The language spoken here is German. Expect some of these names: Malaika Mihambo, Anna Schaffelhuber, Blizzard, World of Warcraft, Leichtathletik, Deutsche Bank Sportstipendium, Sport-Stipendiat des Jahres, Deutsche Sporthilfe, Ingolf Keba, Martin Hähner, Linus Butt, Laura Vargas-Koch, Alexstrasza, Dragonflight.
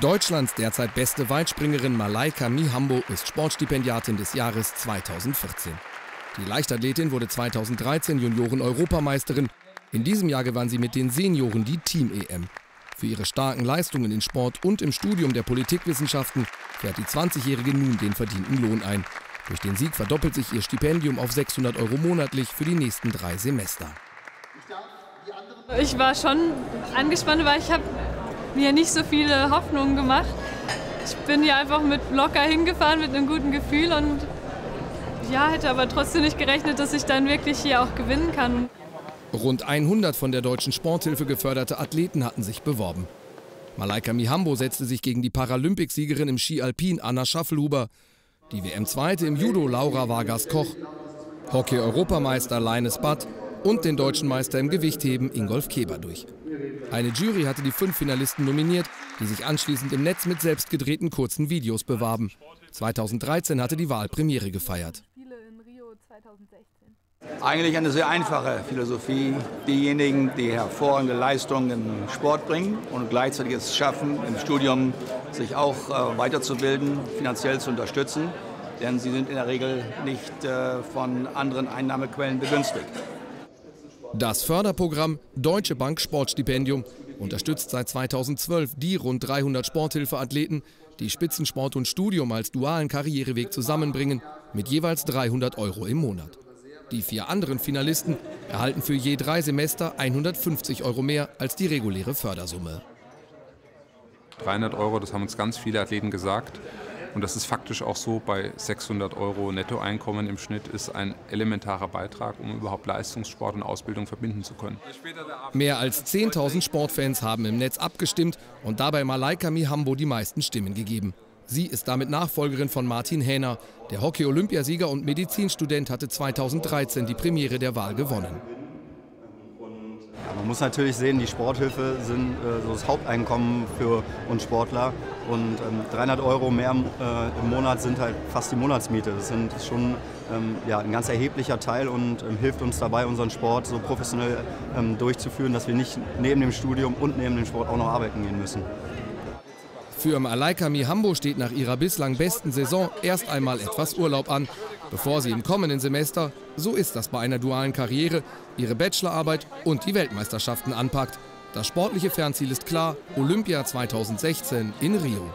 Deutschlands derzeit beste Weitspringerin Malaika Mihambo ist Sportstipendiatin des Jahres 2014. Die Leichtathletin wurde 2013 Junioren-Europameisterin. In diesem Jahr gewann sie mit den Senioren die Team-EM. Für ihre starken Leistungen in Sport und im Studium der Politikwissenschaften fährt die 20-Jährige nun den verdienten Lohn ein. Durch den Sieg verdoppelt sich ihr Stipendium auf 600 Euro monatlich für die nächsten 3 Semester. Ich war schon angespannt, weil ich habe mir nicht so viele Hoffnungen gemacht. Ich bin hier einfach mit locker hingefahren, mit einem guten Gefühl und ja, hätte aber trotzdem nicht gerechnet, dass ich dann wirklich hier auch gewinnen kann. Rund 100 von der Deutschen Sporthilfe geförderte Athleten hatten sich beworben. Malaika Mihambo setzte sich gegen die Paralympicsiegerin im Ski Alpin Anna Schaffelhuber, die WM-Zweite im Judo Laura Vargas-Koch, Hockey-Europameister Linus Butt und den deutschen Meister im Gewichtheben Ingolf Keba durch. Eine Jury hatte die 5 Finalisten nominiert, die sich anschließend im Netz mit selbst gedrehten kurzen Videos bewarben. 2013 hatte die Wahl Premiere gefeiert. Eigentlich eine sehr einfache Philosophie. Diejenigen, die hervorragende Leistungen im Sport bringen und gleichzeitig es schaffen, im Studium sich auch weiterzubilden, finanziell zu unterstützen. Denn sie sind in der Regel nicht von anderen Einnahmequellen begünstigt. Das Förderprogramm Deutsche Bank Sportstipendium unterstützt seit 2012 die rund 300 Sporthilfeathleten, die Spitzensport und Studium als dualen Karriereweg zusammenbringen, mit jeweils 300 Euro im Monat. Die 4 anderen Finalisten erhalten für je 3 Semester 150 Euro mehr als die reguläre Fördersumme. 300 Euro, das haben uns ganz viele Athleten gesagt. Und das ist faktisch auch so, bei 600 Euro Nettoeinkommen im Schnitt ist ein elementarer Beitrag, um überhaupt Leistungssport und Ausbildung verbinden zu können. Mehr als 10.000 Sportfans haben im Netz abgestimmt und dabei Malaika Mihambo die meisten Stimmen gegeben. Sie ist damit Nachfolgerin von Martin Hähner. Der Hockey-Olympiasieger und Medizinstudent hatte 2013 die Premiere der Wahl gewonnen. Ja, man muss natürlich sehen, die Sporthilfe sind so das Haupteinkommen für uns Sportler. Und 300 Euro mehr im Monat sind halt fast die Monatsmiete. Das sind schon ja, ein ganz erheblicher Teil und hilft uns dabei, unseren Sport so professionell durchzuführen, dass wir nicht neben dem Studium und neben dem Sport auch noch arbeiten gehen müssen. Für Malaika Mihambo steht nach ihrer bislang besten Saison erst einmal etwas Urlaub an, bevor sie im kommenden Semester, so ist das bei einer dualen Karriere, ihre Bachelorarbeit und die Weltmeisterschaften anpackt. Das sportliche Fernziel ist klar: Olympia 2016 in Rio.